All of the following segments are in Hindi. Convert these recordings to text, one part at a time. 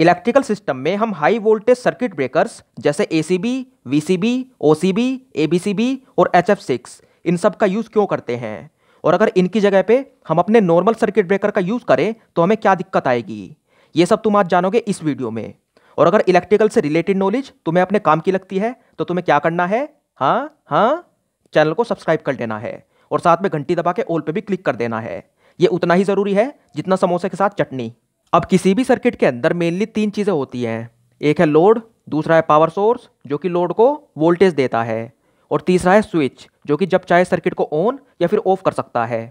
इलेक्ट्रिकल सिस्टम में हम हाई वोल्टेज सर्किट ब्रेकर्स जैसे एसीबी, वीसीबी, ओसीबी, एबीसीबी और HF6 इन सब का यूज़ क्यों करते हैं, और अगर इनकी जगह पे हम अपने नॉर्मल सर्किट ब्रेकर का यूज़ करें तो हमें क्या दिक्कत आएगी, ये सब तुम आज जानोगे इस वीडियो में। और अगर इलेक्ट्रिकल से रिलेटेड नॉलेज तुम्हें अपने काम की लगती है तो तुम्हें क्या करना है, हाँ, चैनल को सब्सक्राइब कर लेना है और साथ में घंटी दबा के ऑल पे भी क्लिक कर देना है। ये उतना ही ज़रूरी है जितना समोसे के साथ चटनी। अब किसी भी सर्किट के अंदर मेनली तीन चीज़ें होती हैं, एक है लोड, दूसरा है पावर सोर्स जो कि लोड को वोल्टेज देता है, और तीसरा है स्विच जो कि जब चाहे सर्किट को ऑन या फिर ऑफ कर सकता है।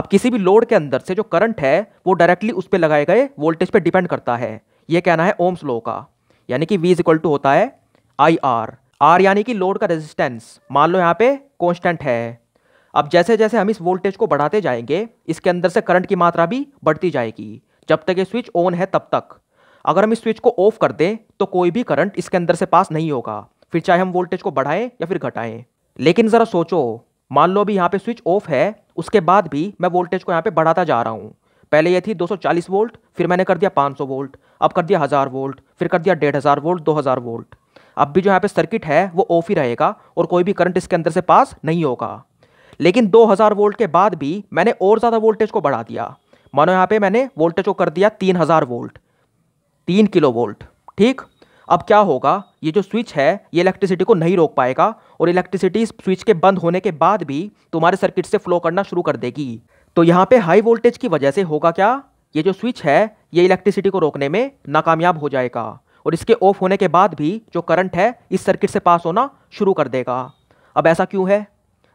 अब किसी भी लोड के अंदर से जो करंट है वो डायरेक्टली उस पर लगाए गए वोल्टेज पर डिपेंड करता है, ये कहना है ओम्स लॉ का, यानी कि V= होता है IR यानी कि लोड का रेजिस्टेंस, मान लो यहाँ पे कांस्टेंट है। अब जैसे जैसे हम इस वोल्टेज को बढ़ाते जाएंगे इसके अंदर से करंट की मात्रा भी बढ़ती जाएगी जब तक ये स्विच ऑन है तब तक। अगर हम इस स्विच को ऑफ कर दें तो कोई भी करंट इसके अंदर से पास नहीं होगा, फिर चाहे हम वोल्टेज को बढ़ाएं या फिर घटाएं। लेकिन ज़रा सोचो, मान लो अभी यहाँ पे स्विच ऑफ है, उसके बाद भी मैं वोल्टेज को यहाँ पे बढ़ाता जा रहा हूँ। पहले ये थी 240 वोल्ट, फिर मैंने कर दिया 500 वोल्ट, अब कर दिया 1000 वोल्ट, फिर कर दिया 1500 वोल्ट, 2000 वोल्ट। अब भी जो यहाँ पे सर्किट है वो ऑफ ही रहेगा और कोई भी करंट इसके अंदर से पास नहीं होगा। लेकिन 2000 वोल्ट के बाद भी मैंने और ज़्यादा वोल्टेज को बढ़ा दिया, मानो यहाँ पे मैंने वोल्टेज को कर दिया 3000 वोल्ट, 3 किलो वोल्ट, ठीक। अब क्या होगा, ये जो स्विच है ये इलेक्ट्रिसिटी को नहीं रोक पाएगा और इलेक्ट्रिसिटी स्विच के बंद होने के बाद भी तुम्हारे सर्किट से फ्लो करना शुरू कर देगी। तो यहाँ पे हाई वोल्टेज की वजह से होगा क्या, ये जो स्विच है ये इलेक्ट्रिसिटी को रोकने में नाकामयाब हो जाएगा और इसके ऑफ होने के बाद भी जो करंट है इस सर्किट से पास होना शुरू कर देगा। अब ऐसा क्यों है,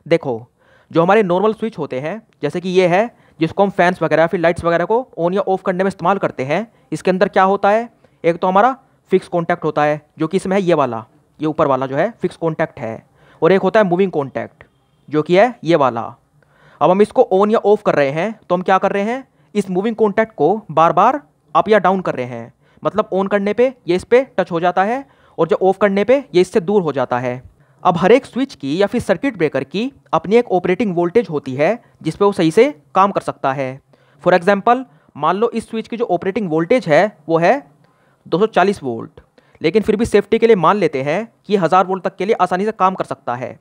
देखो, जो हमारे नॉर्मल स्विच होते हैं जैसे कि ये है जिसको हम फैंस वगैरह फिर लाइट्स वगैरह को ऑन या ऑफ करने में इस्तेमाल करते हैं, इसके अंदर क्या होता है, एक तो हमारा फिक्स कॉन्टैक्ट होता है जो कि इसमें है ये वाला, ये ऊपर वाला जो है फिक्स कॉन्टैक्ट है, और एक होता है मूविंग कॉन्टैक्ट जो कि है ये वाला। अब हम इसको ऑन या ऑफ कर रहे हैं तो हम क्या कर रहे हैं, इस मूविंग कॉन्टैक्ट को बार बार अप या डाउन कर रहे हैं, मतलब ऑन करने पे ये इस पर टच हो जाता है और जब ऑफ करने पे ये इससे दूर हो जाता है। अब हर एक स्विच की या फिर सर्किट ब्रेकर की अपनी एक ऑपरेटिंग वोल्टेज होती है जिस पे वो सही से काम कर सकता है। फॉर एग्जांपल, मान लो इस स्विच की जो ऑपरेटिंग वोल्टेज है वो है 240 वोल्ट, लेकिन फिर भी सेफ्टी के लिए मान लेते हैं कि ये 1000 वोल्ट तक के लिए आसानी से काम कर सकता है,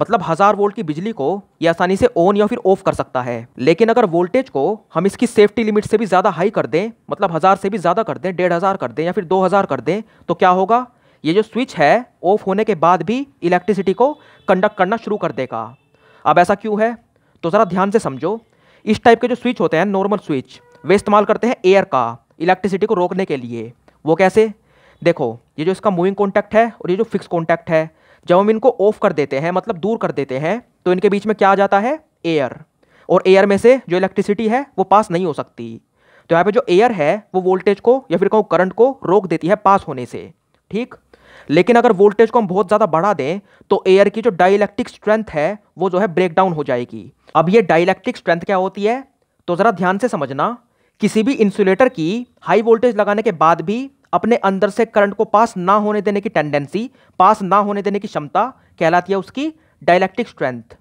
मतलब 1000 वोल्ट की बिजली को ये आसानी से ऑन या फिर ऑफ कर सकता है। लेकिन अगर वोल्टेज को हम इसकी सेफ्टी लिमिट से भी ज़्यादा हाई कर दें, मतलब 1000 से भी ज़्यादा कर दें, 1500 कर दें या फिर 2000 कर दें, तो क्या होगा, ये जो स्विच है ऑफ होने के बाद भी इलेक्ट्रिसिटी को कंडक्ट करना शुरू कर देगा। अब ऐसा क्यों है, तो ज़रा ध्यान से समझो, इस टाइप के जो स्विच होते हैं नॉर्मल स्विच वे इस्तेमाल करते हैं एयर का इलेक्ट्रिसिटी को रोकने के लिए। वो कैसे, देखो, ये जो इसका मूविंग कॉन्टैक्ट है और ये जो फिक्स कॉन्टैक्ट है, जब हम इनको ऑफ कर देते हैं मतलब दूर कर देते हैं तो इनके बीच में क्या आ जाता है, एयर, और एयर में से जो इलेक्ट्रिसिटी है वो पास नहीं हो सकती। तो यहाँ पे जो एयर है वो वोल्टेज को या फिर कहूँ करंट को रोक देती है पास होने से, ठीक। लेकिन अगर वोल्टेज को हम बहुत ज़्यादा बढ़ा दें तो एयर की जो डाइइलेक्ट्रिक स्ट्रेंथ है वो जो है ब्रेकडाउन हो जाएगी। अब ये डाइइलेक्ट्रिक स्ट्रेंथ क्या होती है, तो ज़रा ध्यान से समझना, किसी भी इंसुलेटर की हाई वोल्टेज लगाने के बाद भी अपने अंदर से करंट को पास ना होने देने की टेंडेंसी, पास ना होने देने की क्षमता कहलाती है उसकी डाइइलेक्ट्रिक स्ट्रेंथ।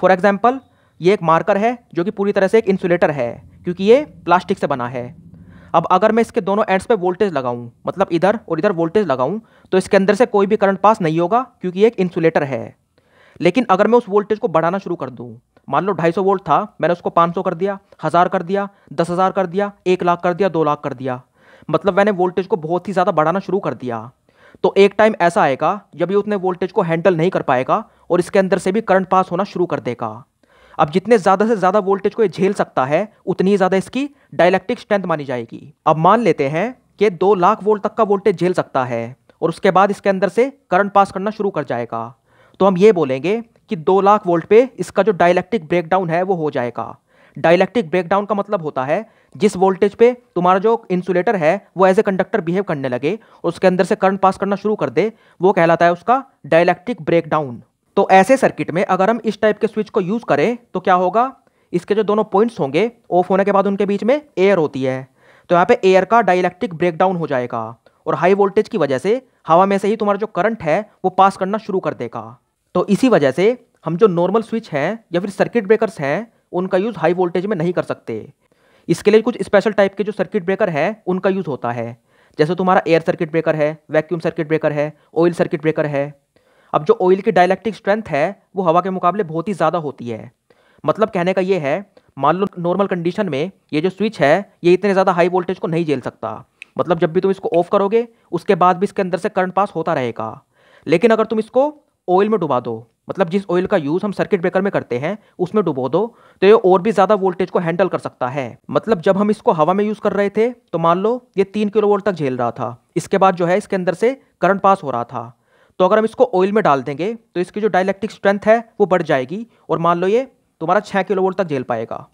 फॉर एग्जाम्पल, ये एक मार्कर है जो कि पूरी तरह से एक इंसुलेटर है क्योंकि ये प्लास्टिक से बना है। अब अगर मैं इसके दोनों एंड्स पे वोल्टेज लगाऊं, मतलब इधर और इधर वोल्टेज लगाऊं, तो इसके अंदर से कोई भी करंट पास नहीं होगा क्योंकि ये एक इंसुलेटर है। लेकिन अगर मैं उस वोल्टेज को बढ़ाना शुरू कर दूं, मान लो 250 वोल्ट था, मैंने उसको 500 कर दिया, 1000 कर दिया, 10000 कर दिया, 1 लाख कर दिया, 2 लाख कर दिया, मतलब मैंने वोल्टेज को बहुत ही ज़्यादा बढ़ाना शुरू कर दिया, तो एक टाइम ऐसा आएगा जब ये उतने वोल्टेज को हैंडल नहीं कर पाएगा और इसके अंदर से भी करंट पास होना शुरू कर देगा। अब जितने ज़्यादा से ज़्यादा वोल्टेज को ये झेल सकता है उतनी ही ज़्यादा इसकी डाइइलेक्ट्रिक स्ट्रेंथ मानी जाएगी। अब मान लेते हैं कि 2 लाख वोल्ट तक का वोल्टेज झेल सकता है और उसके बाद इसके अंदर से करंट पास करना शुरू कर जाएगा, तो हम ये बोलेंगे कि 2 लाख वोल्ट पे इसका जो डाइइलेक्ट्रिक ब्रेकडाउन है वो हो जाएगा। डाइइलेक्ट्रिक ब्रेकडाउन का मतलब होता है जिस वोल्टेज पे तुम्हारा जो इंसुलेटर है वो एज ए कंडक्टर बिहेव करने लगे और उसके अंदर से करंट पास करना शुरू कर दे, वो कहलाता है उसका डाइइलेक्ट्रिक ब्रेकडाउन। तो ऐसे सर्किट में अगर हम इस टाइप के स्विच को यूज़ करें तो क्या होगा, इसके जो दोनों पॉइंट्स होंगे ऑफ होने के बाद उनके बीच में एयर होती है, तो यहाँ पे एयर का डाइइलेक्ट्रिक ब्रेकडाउन हो जाएगा और हाई वोल्टेज की वजह से हवा में से ही तुम्हारा जो करंट है वो पास करना शुरू कर देगा। तो इसी वजह से हम जो नॉर्मल स्विच हैं या फिर सर्किट ब्रेकर्स हैं उनका यूज़ हाई वोल्टेज में नहीं कर सकते। इसके लिए कुछ स्पेशल टाइप के जो सर्किट ब्रेकर हैं उनका यूज़ होता है, जैसे तुम्हारा एयर सर्किट ब्रेकर है, वैक्यूम सर्किट ब्रेकर है, ऑयल सर्किट ब्रेकर है। अब जो ऑयल की डायलैक्ट्रिक स्ट्रेंथ है वो हवा के मुकाबले बहुत ही ज़्यादा होती है। मतलब कहने का ये है, मान लो नॉर्मल कंडीशन में ये जो स्विच है ये इतने ज़्यादा हाई वोल्टेज को नहीं झेल सकता। मतलब जब भी तुम इसको ऑफ करोगे उसके बाद भी इसके अंदर से करंट पास होता रहेगा। लेकिन अगर तुम इसको ऑयल में डुबा दो, मतलब जिस ऑयल का यूज़ हम सर्किट ब्रेकर में करते हैं उसमें डुबो दो, तो ये और भी ज़्यादा वोल्टेज को हैंडल कर सकता है। मतलब जब हम इसको हवा में यूज़ कर रहे थे तो मान लो ये 3 किलोवोल्ट तक झेल रहा था। इसके बाद जो है इसके अंदर से करंट पास हो रहा था। तो अगर हम इसको ऑयल में डाल देंगे तो इसकी जो डायलैक्ट्रिक स्ट्रेंथ है वो बढ़ जाएगी और मान लो ये तुम्हारा 6 किलोवोल्ट तक झेल पाएगा।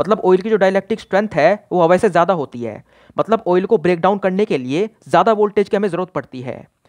मतलब ऑयल की जो डायलैक्ट्रिक स्ट्रेंथ है वो हवा से ज़्यादा होती है। मतलब ऑयल को ब्रेक डाउन करने के लिए ज़्यादा वोल्टेज की हमें ज़रूरत पड़ती है।